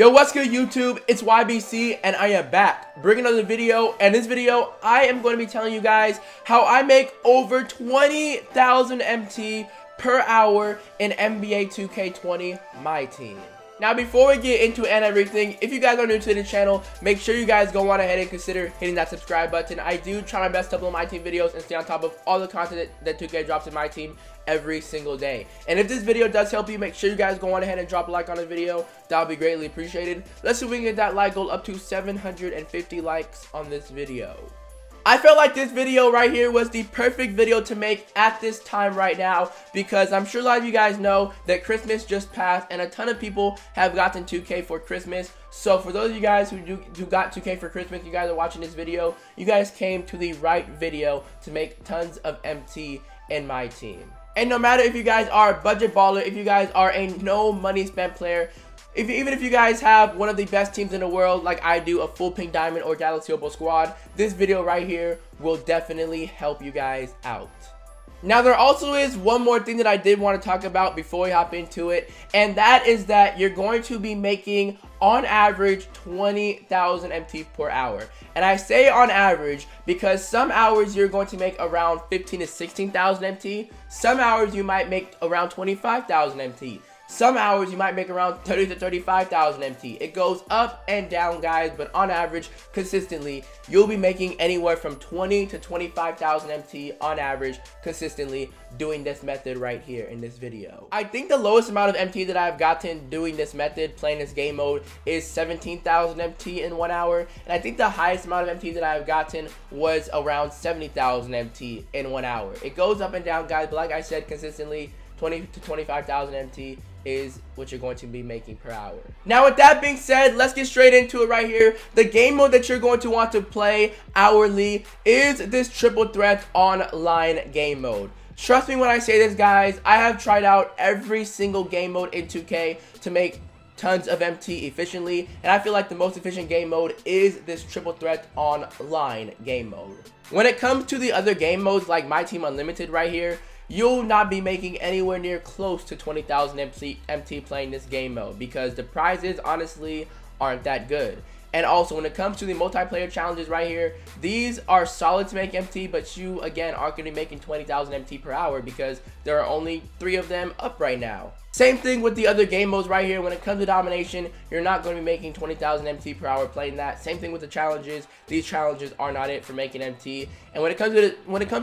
Yo, what's good YouTube? It's YBC and I am back bringing another video, and this video I am going to be telling you guys how I make over 20,000 MT per hour in NBA 2K20 My Team. Now before we get into it and everything, if you guys are new to the channel, make sure you guys go on ahead and consider hitting that subscribe button. I do try my best to upload My Team videos and stay on top of all the content that 2K drops in My Team every single day. And if this video does help you, make sure you guys go on ahead and drop a like on the video. That would be greatly appreciated. Let's see if we can get that like goal up to 750 likes on this video. I felt like this video right here was the perfect video to make at this time right now, because I'm sure a lot of you guys know that Christmas just passed and a ton of people have gotten 2K for Christmas. So for those of you guys who got 2K for Christmas, you guys are watching this video, you guys came to the right video to make tons of MT in My Team. And no matter if you guys are a budget baller, if you guys are a no money spent player, even if you guys have one of the best teams in the world like I do, a full pink diamond or Galaxy Opal squad, this video right here will definitely help you guys out. Now there also is one more thing that I did want to talk about before we hop into it, and that is that you're going to be making on average 20,000 MT per hour. And I say on average because some hours you're going to make around 15 to 16,000 MT, some hours you might make around 25,000 MT. Some hours you might make around 30 to 35,000 MT. It goes up and down, guys, but on average, consistently, you'll be making anywhere from 20 to 25,000 MT on average, consistently doing this method right here in this video. I think the lowest amount of MT that I've gotten doing this method, playing this game mode, is 17,000 MT in 1 hour, and I think the highest amount of MT that I've gotten was around 70,000 MT in 1 hour. It goes up and down, guys, but like I said, consistently, 20 to 25,000 MT is what you're going to be making per hour. Now with that being said, let's get straight into it right here. The game mode that you're going to want to play hourly is this Triple Threat Online game mode. Trust me when I say this, guys, I have tried out every single game mode in 2K to make tons of MT efficiently, and I feel like the most efficient game mode is this Triple Threat Online game mode. When it comes to the other game modes like My Team Unlimited right here, you'll not be making anywhere near close to 20,000 MT playing this game mode, because the prizes honestly aren't that good. And also when it comes to the multiplayer challenges right here, these are solid to make MT, but you again aren't going to be making 20,000 MT per hour because there are only 3 of them up right now. Same thing with the other game modes right here. When it comes to domination, you're not going to be making 20,000 MT per hour playing that. Same thing with the challenges. These challenges are not it for making MT. And when it comes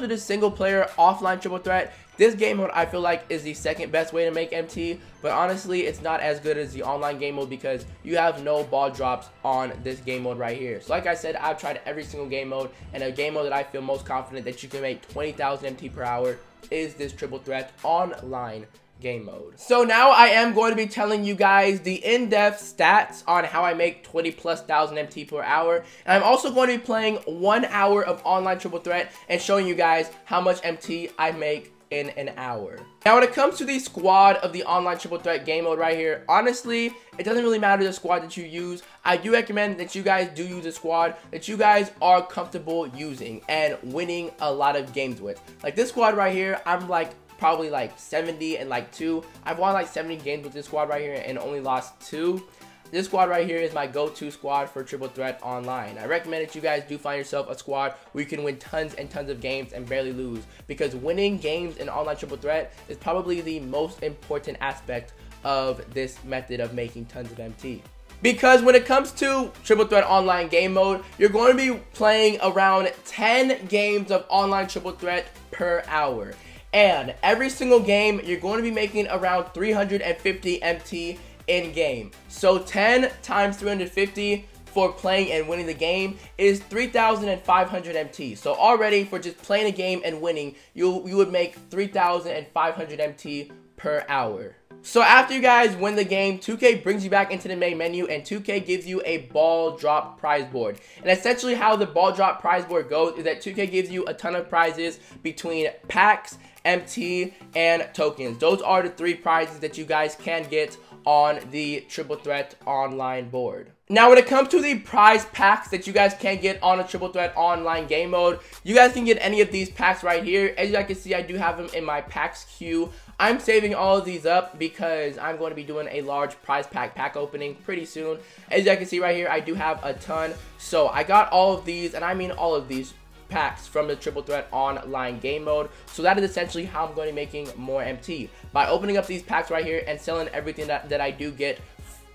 to the single player offline triple threat, this game mode I feel like is the second best way to make MT, but honestly it's not as good as the online game mode because you have no ball drops on this game mode right here. So like I said, I've tried every single game mode, and a game mode that I feel most confident that you can make 20,000 MT per hour is this Triple Threat Online game mode. So now I am going to be telling you guys the in-depth stats on how I make 20,000+ MT per hour, and I'm also going to be playing 1 hour of online triple threat and showing you guys how much MT I make in an hour. Now when it comes to the squad of the online triple threat game mode right here, honestly it doesn't really matter the squad that you use. I do recommend that you guys do use a squad that you guys are comfortable using and winning a lot of games with. Like this squad right here, I'm like probably like 70 and like 2. I've won like 70 games with this squad right here and only lost 2. This squad right here is my go-to squad for Triple Threat Online. I recommend that you guys do find yourself a squad where you can win tons and tons of games and barely lose, because winning games in online triple threat is probably the most important aspect of this method of making tons of MT. Because when it comes to Triple Threat Online game mode, you're going to be playing around 10 games of online triple threat per hour. And every single game, you're going to be making around 350 MT in game. So 10 times 350 for playing and winning the game is 3,500 MT. So already for just playing a game and winning, you would make 3,500 MT per hour. So after you guys win the game, 2K brings you back into the main menu, and 2K gives you a ball drop prize board. And essentially how the ball drop prize board goes is that 2K gives you a ton of prizes between packs, MT, and tokens. Those are the 3 prizes that you guys can get on the Triple Threat Online board. Now when it comes to the prize packs that you guys can get on a Triple Threat Online game mode, you guys can get any of these packs right here. As you guys can see, I do have them in my packs queue. I'm saving all of these up because I'm going to be doing a large prize pack opening pretty soon. As you can see right here, I do have a ton. So I got all of these, and I mean all of these packs from the Triple Threat Online game mode. So that is essentially how I'm going to be making more MT, by opening up these packs right here and selling everything that I do get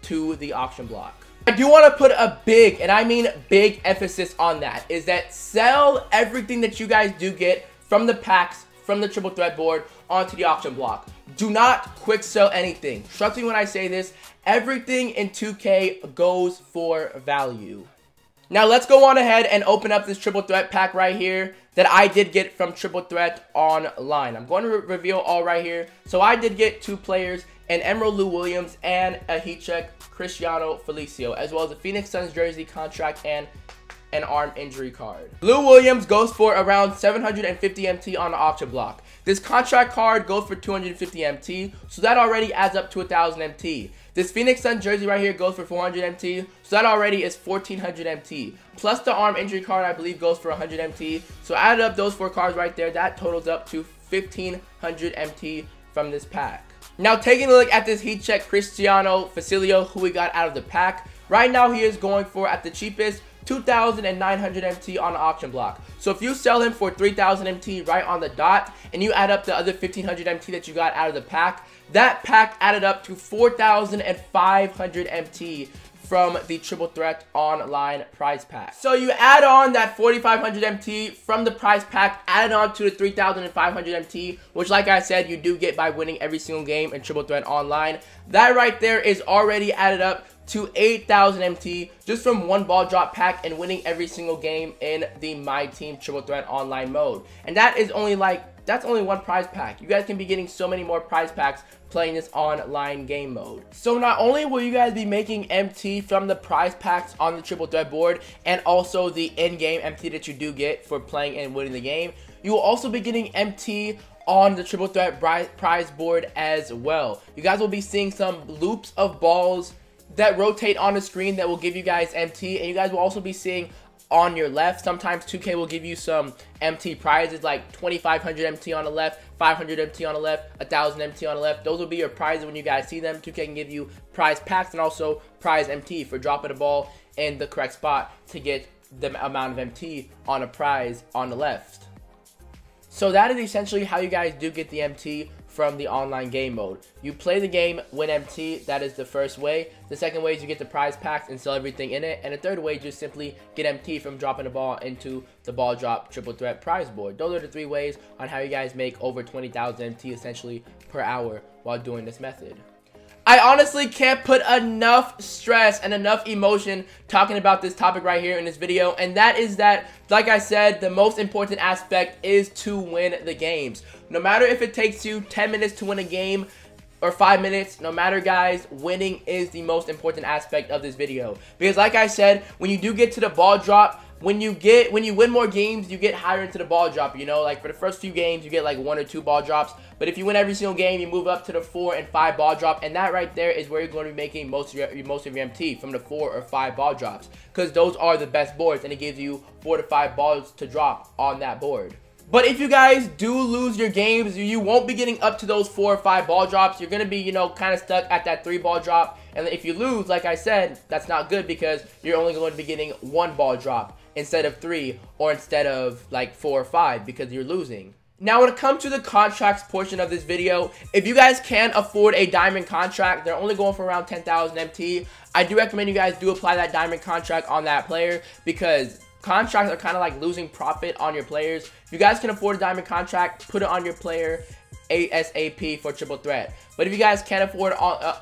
to the auction block. I do want to put a big, and I mean big, emphasis on that, is that sell everything that you guys do get from the packs from the Triple Threat board onto the auction block. Do not quick sell anything. Trust me when I say this, everything in 2K goes for value. Now let's go on ahead and open up this Triple Threat pack right here that I did get from Triple Threat Online. I'm going to reveal all right here. So I did get two players, an Emerald Lou Williams and a heat check Cristiano Felicio, as well as a Phoenix Suns jersey contract and an arm injury card. Lou Williams goes for around 750 MT on the auction block. This contract card goes for 250 MT, so that already adds up to 1,000 MT. This Phoenix Suns jersey right here goes for 400 MT, so that already is 1,400 MT. Plus the arm injury card, I believe, goes for 100 MT. So add up those four cards right there, that totals up to 1,500 MT from this pack. Now taking a look at this heat check Cristiano Felicio, who we got out of the pack. Right now he is going for, at the cheapest, 2,900 MT on the auction block. So if you sell him for 3,000 MT right on the dot, and you add up the other 1,500 MT that you got out of the pack, that pack added up to 4,500 MT from the Triple Threat Online prize pack. So you add on that 4,500 MT from the prize pack, added on to the 3,500 MT, which, like I said, you do get by winning every single game in Triple Threat Online. That right there is already added up to 8,000 MT just from one ball drop pack and winning every single game in the My Team Triple Threat Online mode. And that is only that's only one prize pack. You guys can be getting so many more prize packs playing this online game mode. So not only will you guys be making MT from the prize packs on the Triple Threat board, and also the in-game MT that you do get for playing and winning the game, you will also be getting MT on the Triple Threat prize board as well. You guys will be seeing some loops of balls that rotate on the screen that will give you guys MT, and you guys will also be seeing on your left, sometimes 2K will give you some MT prizes, like 2,500 MT on the left, 500 MT on the left, 1,000 MT on the left. Those will be your prizes when you guys see them. 2K can give you prize packs and also prize MT for dropping a ball in the correct spot to get the amount of MT on a prize on the left. So that is essentially how you guys do get the MT from the online game mode. You play the game, win MT. That is the first way. The second way is you get the prize packs and sell everything in it. And the third way is just simply get MT from dropping the ball into the ball drop Triple Threat prize board. Those are the three ways on how you guys make over 20,000 MT essentially per hour while doing this method. I honestly can't put enough stress and enough emotion talking about this topic right here in this video, and that is that, like I said, the most important aspect is to win the games. No matter if it takes you 10 minutes to win a game or 5 minutes, no matter, guys, winning is the most important aspect of this video. Because like I said, when you do get to the ball drop, when you win more games, you get higher into the ball drop, you know? Like, for the first few games, you get like 1 or 2 ball drops. But if you win every single game, you move up to the 4 and 5 ball drop. And that right there is where you're going to be making most of your MT, from the 4 or 5 ball drops. Because those are the best boards, and it gives you 4 to 5 balls to drop on that board. But if you guys do lose your games, you won't be getting up to those 4 or 5 ball drops. You're going to be, you know, kind of stuck at that 3 ball drop. And if you lose, like I said, that's not good, because you're only going to be getting 1 ball drop instead of 3, or instead of like 4 or 5, because you're losing. Now, when it comes to the contracts portion of this video, if you guys can afford a diamond contract, they're only going for around 10,000 MT. I do recommend you guys do apply that diamond contract on that player, because contracts are kind of like losing profit on your players. If you guys can afford a diamond contract, put it on your player ASAP for Triple Threat. But if you guys can't afford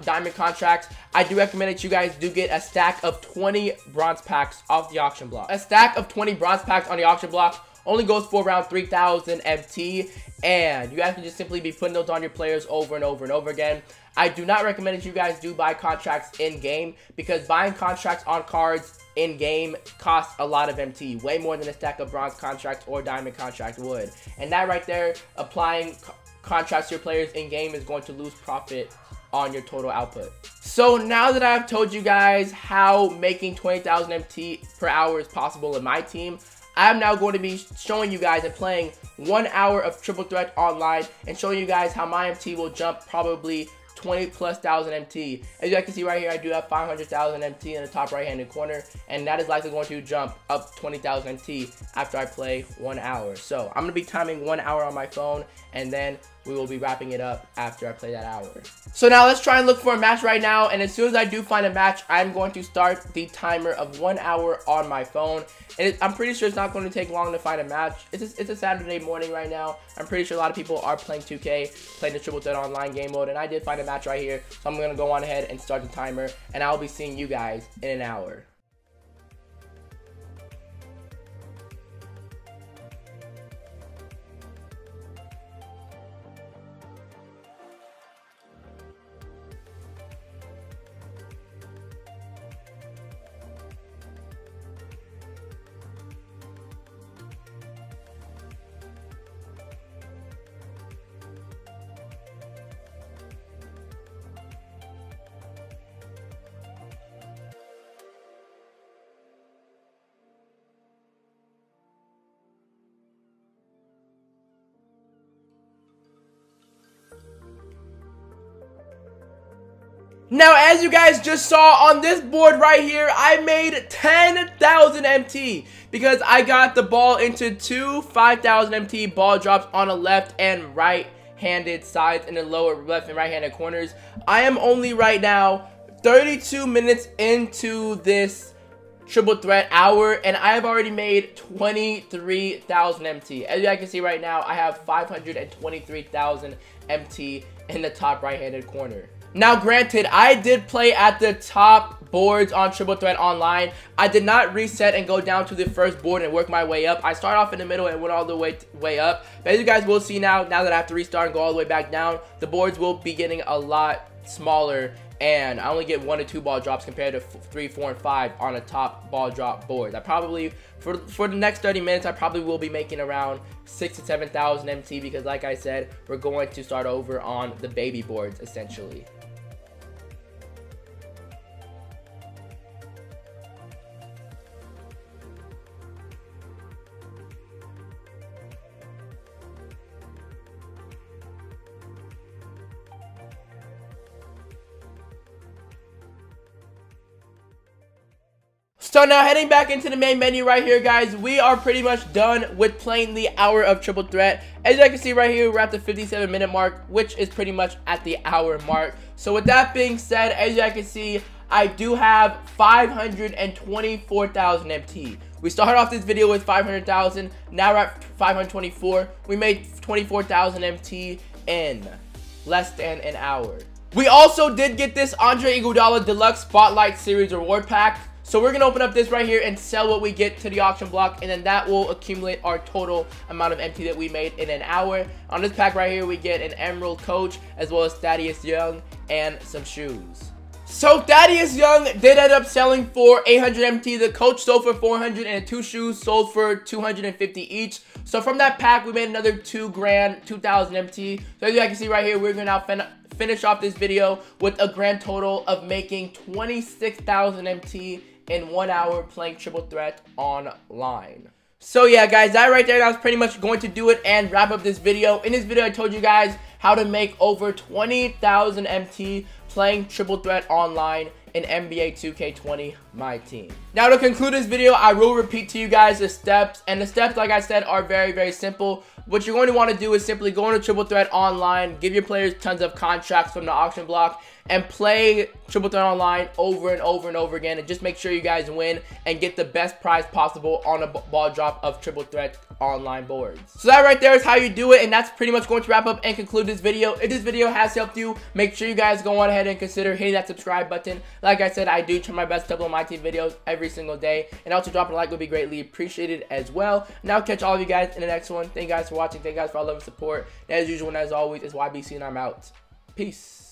diamond contracts, I do recommend that you guys do get a stack of 20 bronze packs off the auction block. A stack of 20 bronze packs on the auction block only goes for around 3,000 MT, and you guys can just simply be putting those on your players over and over and over again. I do not recommend that you guys do buy contracts in game, because buying contracts on cards in game costs a lot of MT, way more than a stack of bronze contracts or diamond contract would. And that right there, applying contracts to your players in game is going to lose profit on your total output. So now that I've told you guys how making 20,000 MT per hour is possible in my team, I'm now going to be showing you guys and playing 1 hour of Triple Threat Online and showing you guys how my MT will jump probably 20+ thousand MT. As you guys can see right here, I do have 500,000 MT in the top right handed corner, and that is likely going to jump up 20,000 MT after I play 1 hour. So I'm going to be timing 1 hour on my phone, and then we will be wrapping it up after I play that hour. So now let's try and look for a match right now, and as soon as I do find a match, I'm going to start the timer of 1 hour on my phone. And I'm pretty sure it's not going to take long to find a match. It's a Saturday morning right now. I'm pretty sure a lot of people are playing 2K, playing the Triple Threat Online game mode, and I did find a match right here. So I'm going to go on ahead and start the timer, and I'll be seeing you guys in an hour. Now, as you guys just saw on this board right here, I made 10,000 MT because I got the ball into two 5,000 MT ball drops on the left and right-handed sides in the lower left and right-handed corners. I am only right now 32 minutes into this Triple Threat hour, and I have already made 23,000 MT. As you guys can see right now, I have 523,000 MT in the top right-handed corner. Now granted, I did play at the top boards on Triple Threat Online. I did not reset and go down to the first board and work my way up. I started off in the middle and went all the way up. But as you guys will see now that I have to restart and go all the way back down, the boards will be getting a lot smaller, and I only get 1 to 2 ball drops compared to 3, 4, and 5 on a top ball drop board. I probably, for the next 30 minutes, I probably will be making around 6,000 to 7,000 MT because, like I said, we're going to start over on the baby boards essentially. So now heading back into the main menu right here, guys, we are pretty much done with playing the hour of Triple Threat. As you guys can see right here, we're at the 57-minute mark, which is pretty much at the hour mark. So with that being said, as you guys can see, I do have 524,000 MT. We started off this video with 500,000, now we're at 524. We made 24,000 MT in less than an hour. We also did get this Andre Iguodala Deluxe Spotlight Series Reward Pack. So we're going to open up this right here and sell what we get to the auction block, and then that will accumulate our total amount of MT that we made in an hour. On this pack right here, we get an Emerald Coach as well as Thaddeus Young and some shoes. So Thaddeus Young did end up selling for 800 MT. The Coach sold for 400 and two shoes sold for 250 each. So from that pack, we made another 2,000 MT. So as you guys can see right here, we're going to now finish off this video with a grand total of making 26,000 MT. In 1 hour playing Triple Threat Online. So yeah, guys, that right there, that was pretty much going to do it and wrap up this video. In this video, I told you guys how to make over 20,000 MT playing Triple Threat Online in NBA 2K20 My Team. Now to conclude this video, I will repeat to you guys the steps, and the steps, like I said, are very simple. What you're going to want to do is simply go into Triple Threat Online, give your players tons of contracts from the auction block, and play Triple Threat Online over and over and over again, and just make sure you guys win and get the best prize possible on a ball drop of Triple Threat Online boards. So that right there is how you do it, and that's pretty much going to wrap up and conclude this video. If this video has helped you, make sure you guys go on ahead and consider hitting that subscribe button. Like I said, I do try my best to upload my team videos every single day, and also dropping a like would be greatly appreciated as well. And I'll catch all of you guys in the next one. Thank you guys for watching. Thank you guys for all love and support. And as usual and as always, it's YBC, and I'm out. Peace.